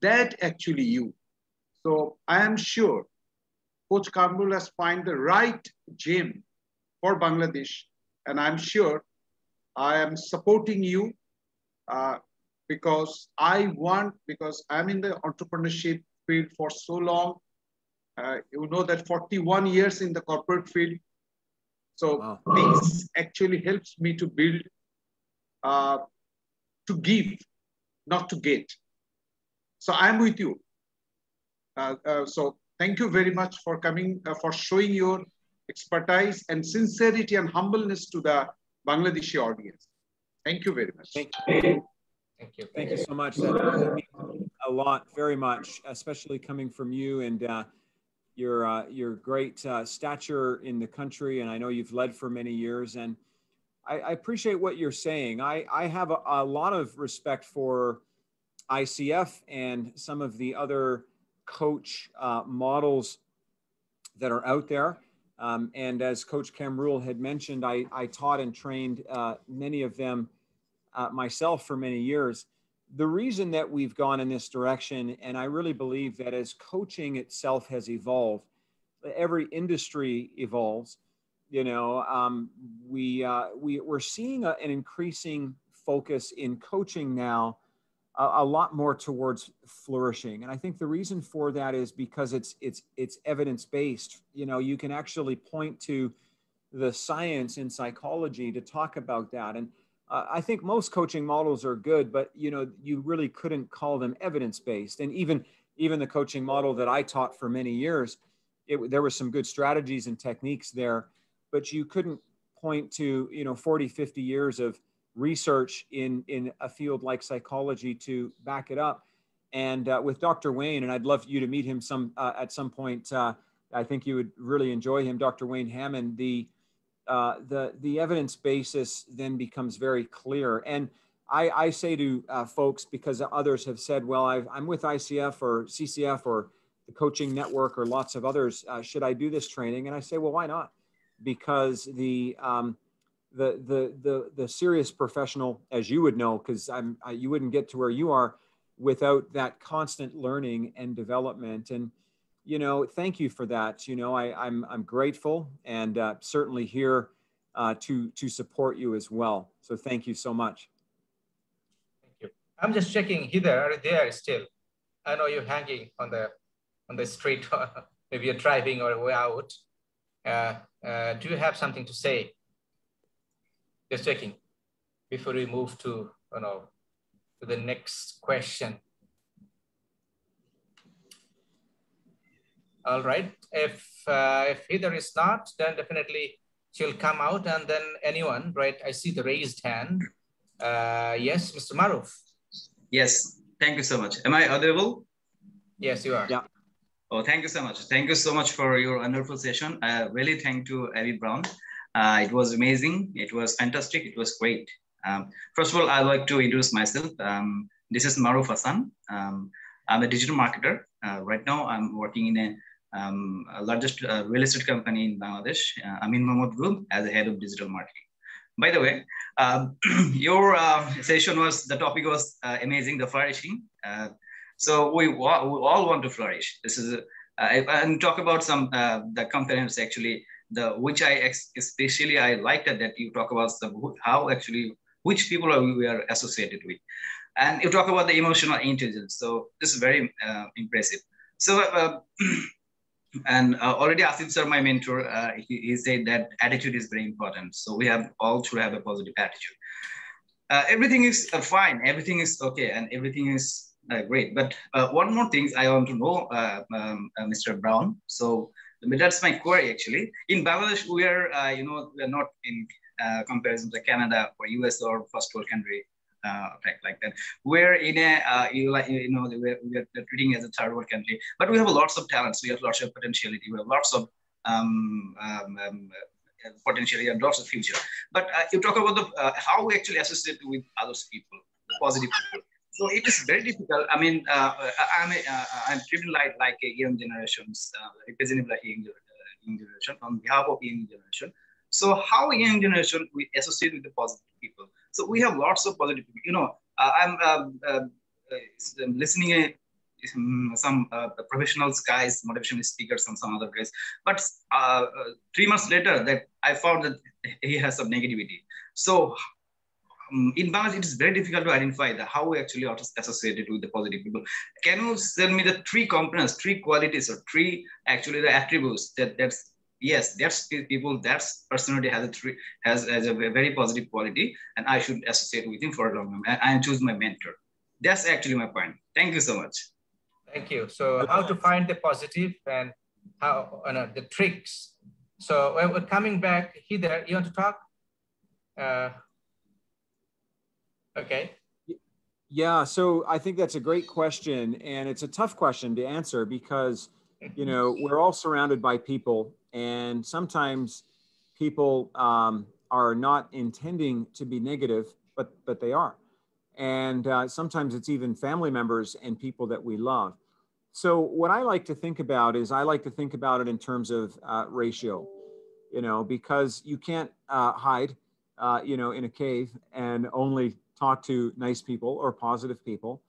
That actually you. So I am sure Coach Kamrul has found the right gym for Bangladesh. And I'm sure I am supporting you uh, because I want, because I'm in the entrepreneurship field for so long. Uh, you know that forty-one years in the corporate field. So wow. This actually helps me to build, uh, to give, not to get. So I'm with you. Uh, uh, so thank you very much for coming, uh, for showing your expertise and sincerity and humbleness to the Bangladeshi audience. Thank you very much. Thank you. Thank you. Thank you so much. That really means a lot, very much, especially coming from you and uh, your uh, your great uh, stature in the country. And I know you've led for many years. And I, I appreciate what you're saying. I, I have a, a lot of respect for I C F and some of the other coach uh, models that are out there. Um, and as Coach Kamrul had mentioned, I, I taught and trained uh, many of them uh, myself for many years. The reason that we've gone in this direction, and I really believe that as coaching itself has evolved, every industry evolves, you know, um, we, uh, we, we're seeing a, an increasing focus in coaching now, a, a lot more towards flourishing. And I think the reason for that is because it's, it's, it's evidence-based. You know, you can actually point to the science in psychology to talk about that. And Uh, I think most coaching models are good, but you know, you really couldn't call them evidence-based. And even, even the coaching model that I taught for many years, it, there were some good strategies and techniques there, but you couldn't point to, you know, forty, fifty years of research in, in a field like psychology to back it up. And uh, with Doctor Wayne, and I'd love you to meet him some uh, at some point, uh, I think you would really enjoy him, Doctor Wayne Hammond, the Uh, the, the evidence basis then becomes very clear. And I, I say to uh, folks, because others have said, well, I've, I'm with I C F or C C F or the coaching network or lots of others, uh, should I do this training? And I say, well, why not? Because the, um, the, the, the, the serious professional, as you would know, because I'm, I, you wouldn't get to where you are without that constant learning and development. And you know, thank you for that. You know, I, I'm, I'm grateful and uh, certainly here uh, to, to support you as well. So thank you so much. Thank you. I'm just checking, Heather, are there still? I know you're hanging on the, on the street, or maybe you're driving or way out. Uh, uh, do you have something to say? Just checking before we move to, you know, to the next question. All right, if, uh, if Heather is not, then definitely she'll come out and then anyone, right? I see the raised hand. Uh, yes, Mister Maruf. Yes, thank you so much. Am I audible? Yes, you are. Yeah. Oh, thank you so much. Thank you so much for your wonderful session. I really thank you, Abe Brown. Uh, it was amazing. It was fantastic. It was great. Um, first of all, I'd like to introduce myself. Um, this is Maruf Hasan. Um, I'm a digital marketer. Uh, right now, I'm working in a Um, largest uh, real estate company in Bangladesh, uh, Amin Mohammed Group, as the head of digital marketing. By the way, uh, your uh, session was, the topic was uh, amazing, the flourishing. Uh, so we, wa we all want to flourish. This is, uh, I, and talk about some, uh, the components actually, the, which I, ex especially I liked that, that you talk about the, how actually, which people are we are associated with. And you talk about the emotional intelligence. So this is very uh, impressive. So, uh, and uh, already Asif sir, my mentor, uh, he, he said that attitude is very important. So we have all to have a positive attitude. Uh, everything is uh, fine. Everything is okay. And everything is uh, great. But uh, one more thing I want to know, uh, um, uh, Mister Brown. So that's my query actually. In Bangladesh, we are, uh, you know, we are not in uh, comparison to Canada or U S or first world country. Uh, like, like that. We're in a, uh, you, like, you know, we're, we're treating as a third world country, but we have lots of talents. We have lots of potentiality. We have lots of um, um, um, potentiality and lots of future. But uh, you talk about the, uh, how we actually associate with other people, positive people. So it is very difficult. I mean, uh, I'm, a, uh, I'm driven like, like a young generations, uh, representing like young, uh, young generation on behalf of young generation. So how young generation we associate with the positive people. So we have lots of positive people. You know, uh, I'm uh, uh, uh, listening a some uh, professionals, guys, motivational speakers, and some other guys. But uh, three months later, that I found that he has some negativity. So um, in Bangladesh, it is very difficult to identify the, how we actually are associated with the positive people. Can you tell me the three components, three qualities, or three actually the attributes that that's yes, that's people, that's personality has a three, has, has a very positive quality, and I should associate with him for a long time. I, I choose my mentor. That's actually my point. Thank you so much. Thank you. So how to find the positive and how uh, no, the tricks. So when we're coming back, Heather, you want to talk? Uh, okay. Yeah, so I think that's a great question, and it's a tough question to answer because, you know, we're all surrounded by people, and sometimes people um, are not intending to be negative, but, but they are. And uh, sometimes it's even family members and people that we love. So what I like to think about is I like to think about it in terms of uh, ratio, you know, because you can't uh, hide, uh, you know, in a cave and only talk to nice people or positive people.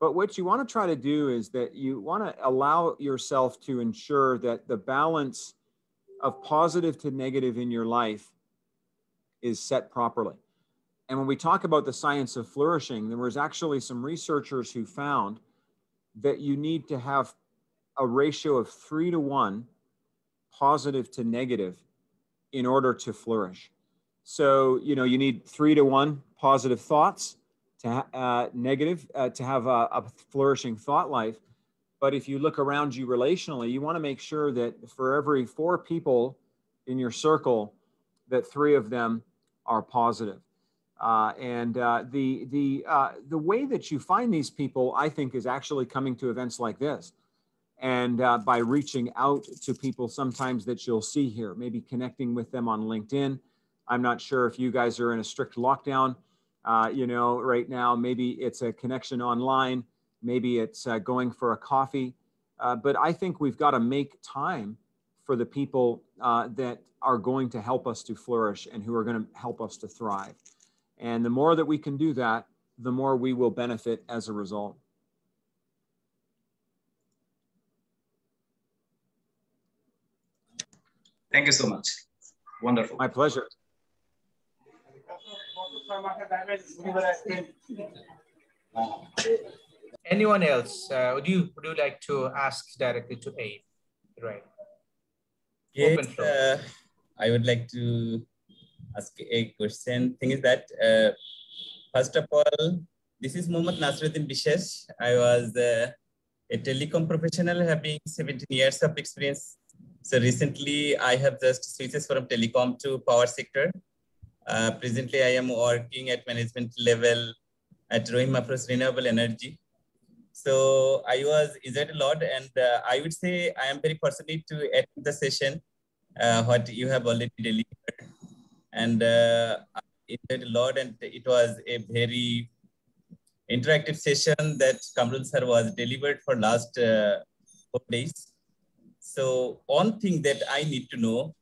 But what you want to try to do is that you want to allow yourself to ensure that the balance of positive to negative in your life is set properly. And when we talk about the science of flourishing, there was actually some researchers who found that you need to have a ratio of three to one, positive to negative, in order to flourish. So, you know, you need three to one positive thoughts to uh, negative, uh, to have a, a flourishing thought life. But if you look around you relationally, you want to make sure that for every four people in your circle, that three of them are positive. Uh, and uh, the, the, uh, the way that you find these people, I think, is actually coming to events like this. And uh, by reaching out to people sometimes that you'll see here, maybe connecting with them on LinkedIn. I'm not sure if you guys are in a strict lockdown, uh, you know, right now. Maybe it's a connection online. Maybe it's uh, going for a coffee. Uh, but I think we've got to make time for the people uh, that are going to help us to flourish and who are going to help us to thrive. And the more that we can do that, the more we will benefit as a result. Thank you so much. Wonderful. My pleasure. Anyone else? Uh, would you would you like to ask directly to Abe? Right. Yes, Open floor. Uh, I would like to ask a question. Thing is that, uh, first of all, this is Muhammad Nasruddin Bishesh. I was uh, a telecom professional having seventeen years of experience. So recently I have just switched from telecom to power sector. Uh, presently I am working at management level at Rohimapros Renewable Energy. So I was injured a lot, and uh, I would say I am very fortunate to attend the session, uh, what you have already delivered. And uh, it did a lot, and it was a very interactive session that Kamrul sir was delivered for last uh, four days. So one thing that I need to know,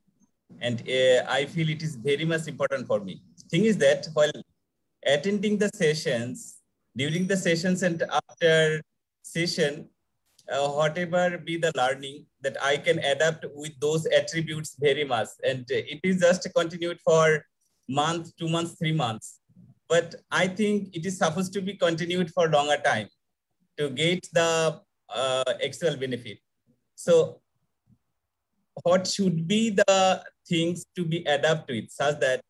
and uh, I feel it is very much important for me. Thing is that while attending the sessions, during the sessions and after session, uh, whatever be the learning that I can adapt with those attributes very much. And it is just continued for month, two months, three months. But I think it is supposed to be continued for longer time to get the uh, actual benefit. So what should be the things to be adapted with such that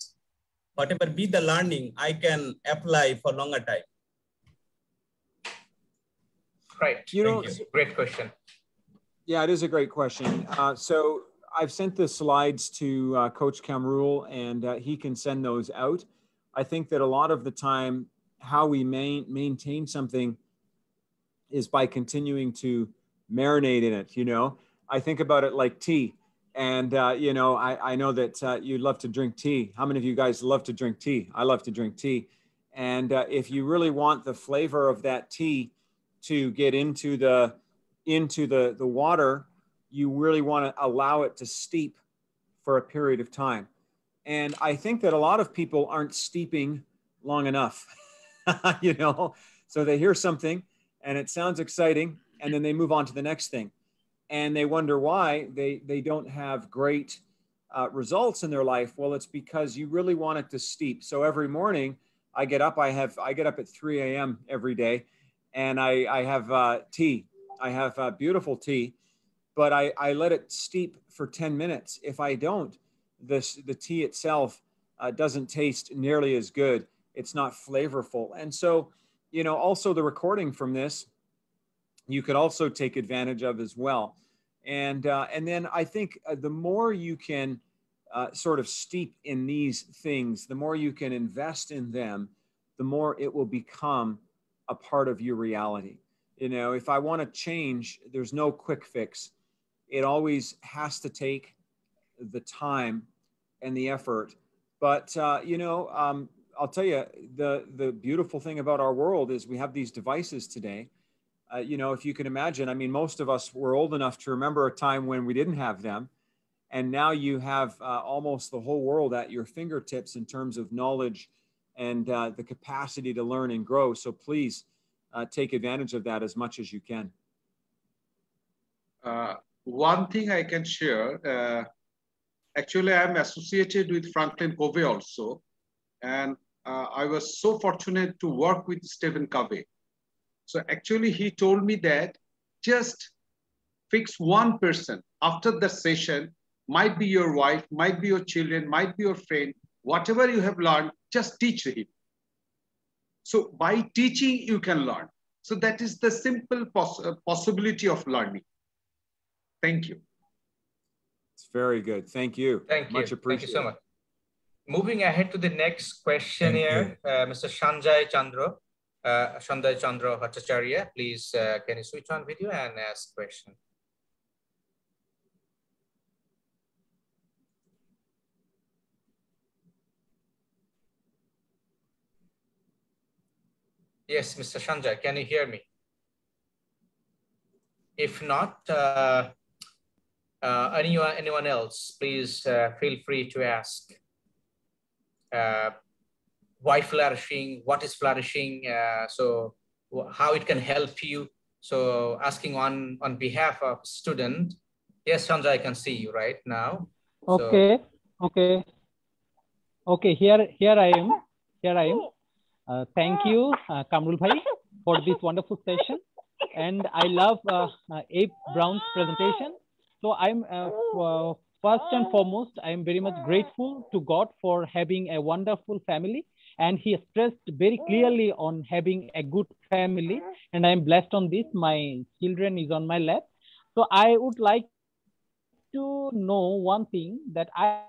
whatever be the learning, I can apply for longer time? Right. You know, you. Great question. Yeah, it is a great question. Uh, so I've sent the slides to uh, Coach Kamrul, and uh, he can send those out. I think that a lot of the time, how we main, maintain something is by continuing to marinate in it. You know, I think about it like tea. And, uh, you know, I, I know that uh, you love to drink tea. How many of you guys love to drink tea? I love to drink tea. And uh, if you really want the flavor of that tea to get into the into the, the water, you really want to allow it to steep for a period of time. And I think that a lot of people aren't steeping long enough, you know, so they hear something and it sounds exciting and then they move on to the next thing. And they wonder why they, they don't have great uh, results in their life. Well, it's because you really want it to steep. So every morning I get up, I have, I get up at three a m every day, and I, I have uh, tea. I have uh, beautiful tea, but I, I let it steep for ten minutes. If I don't, this, the tea itself uh, doesn't taste nearly as good. It's not flavorful. And so, you know, also the recording from this, you could also take advantage of as well. And, uh, and then I think uh, the more you can uh, sort of steep in these things, the more you can invest in them, the more it will become a part of your reality. You know, if I want to change, there's no quick fix. It always has to take the time and the effort. But, uh, you know, um, I'll tell you, the, the beautiful thing about our world is we have these devices today. Uh, you know, if you can imagine, I mean, most of us were old enough to remember a time when we didn't have them. And now you have uh, almost the whole world at your fingertips in terms of knowledge and uh, the capacity to learn and grow. So please uh, take advantage of that as much as you can. Uh, one thing I can share, uh, actually, I'm associated with Franklin Covey also. And uh, I was so fortunate to work with Stephen Covey. So actually, he told me that just fix one person after the session, might be your wife, might be your children, might be your friend, whatever you have learned, just teach him. So by teaching, you can learn. So that is the simple poss possibility of learning. Thank you. It's very good. Thank you. Thank you. Much appreciated. Thank you so much. Moving ahead to the next question here, uh, Mister Sanjay Chandra. Uh, Sanjay Chandra Hattacharya, please, uh, can you switch on video and ask question? Yes, Mister Sanjay, can you hear me? If not, uh, uh, anyone, anyone else, please uh, feel free to ask. Uh, why flourishing, what is flourishing, uh, so how it can help you. So asking on, on behalf of student. Yes, Sandra, I can see you right now. Okay, so. okay. Okay, here, here I am, here I am. Uh, thank you, uh, Kamrul Bhai, for this wonderful session. And I love uh, uh, Abe Brown's presentation. So I'm uh, uh, first and foremost, I'm very much grateful to God for having a wonderful family. And he stressed very clearly on having a good family. And I'm blessed on this. My children is on my lap. So I would like to know one thing that I,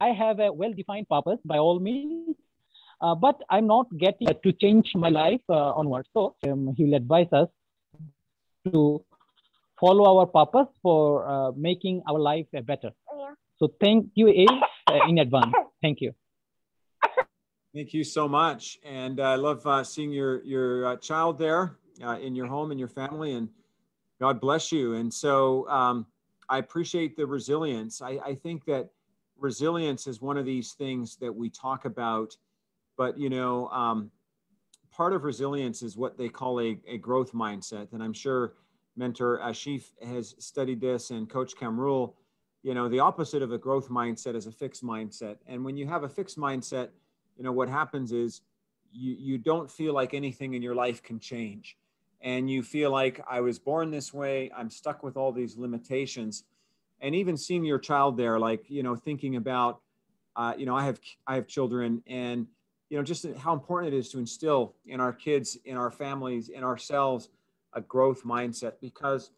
I have a well-defined purpose by all means, uh, but I'm not getting to change my life uh, onwards. So um, he will advise us to follow our purpose for uh, making our life uh, better. So thank you, Abe, uh, in advance. Thank you. Thank you so much. And I love uh, seeing your, your uh, child there uh, in your home and your family, and God bless you. And so um, I appreciate the resilience. I, I think that resilience is one of these things that we talk about, but you know, um, part of resilience is what they call a, a growth mindset. And I'm sure Mentor Ashif has studied this, and Coach Kamrul. You know, the opposite of a growth mindset is a fixed mindset. And when you have a fixed mindset, you know, what happens is you, you don't feel like anything in your life can change. And you feel like, I was born this way, I'm stuck with all these limitations. And even seeing your child there, like, you know, thinking about, uh, you know, I have, I have children, and, you know, just how important it is to instill in our kids, in our families, in ourselves, a growth mindset, because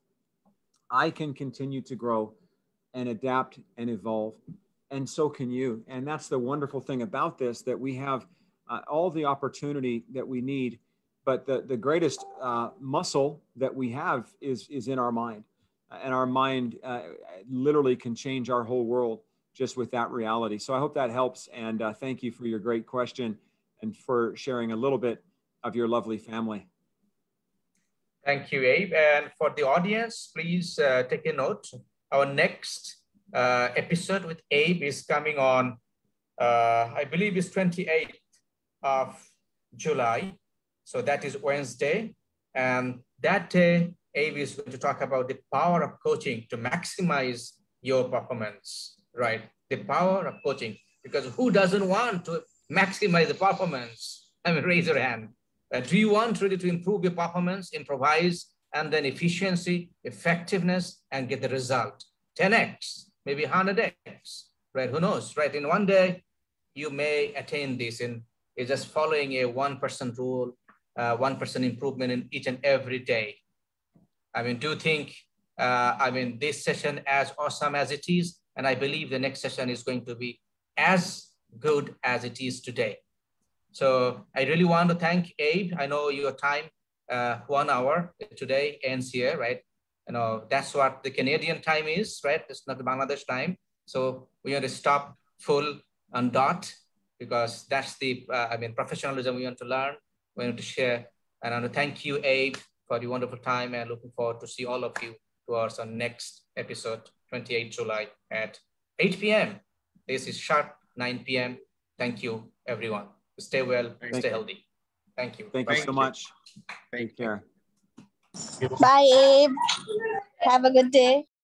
I can continue to grow and adapt and evolve. And so can you. And that's the wonderful thing about this, that we have uh, all the opportunity that we need, but the, the greatest uh, muscle that we have is, is in our mind. And our mind uh, literally can change our whole world just with that reality. So I hope that helps. And uh, thank you for your great question and for sharing a little bit of your lovely family. Thank you, Abe. And for the audience, please uh, take a note. Our next uh, episode with Abe is coming on, uh, I believe it's twenty-eighth of July. So that is Wednesday. And that day, Abe is going to talk about the power of coaching to maximize your performance, right? The power of coaching, because who doesn't want to maximize the performance? I mean, raise your hand. Uh, do you want really to improve your performance, improvise, and then efficiency, effectiveness, and get the result? ten X, maybe one hundred X, right? Who knows, right? In one day, you may attain this in is just following a one percent rule, uh, one percent improvement in each and every day. I mean, do you think, uh, I mean, this session as awesome as it is, and I believe the next session is going to be as good as it is today. So I really want to thank Abe. I know your time, uh, one hour today ends here, right? You know, that's what the Canadian time is, right? It's not the Bangladesh time. So we want to stop full and dot, because that's the, uh, I mean, professionalism we want to learn, we want to share. And I want to thank you, Abe, for your wonderful time, and looking forward to see all of you towards our next episode, the twenty-eighth of July at eight P M This is sharp, nine P M Thank you, everyone. Stay well, thank stay you. healthy. Thank you. Thank, Thank you so you. much. Thank you. Bye, Abe. Have a good day.